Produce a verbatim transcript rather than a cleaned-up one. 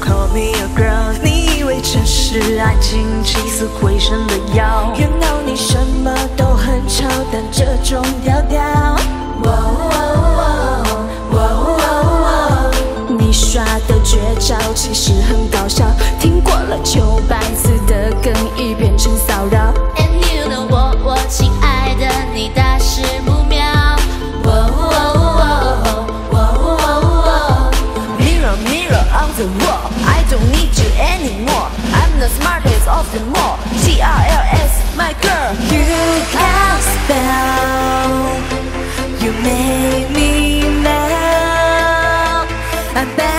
call me your girl。 你以为这是爱情起死回生的药？ You know 你什么都很潮，但这种调调。哇哇哇哇哇！你耍的绝招其实很搞笑，听过了九百次的梗已变成骚扰。And you know 我我亲爱的，你大事不妙。哇哇！ On the wall, I don't need you anymore. I'm the smartest of them all. G R L S, my girl. You can't spell. You make me melt. I'm back.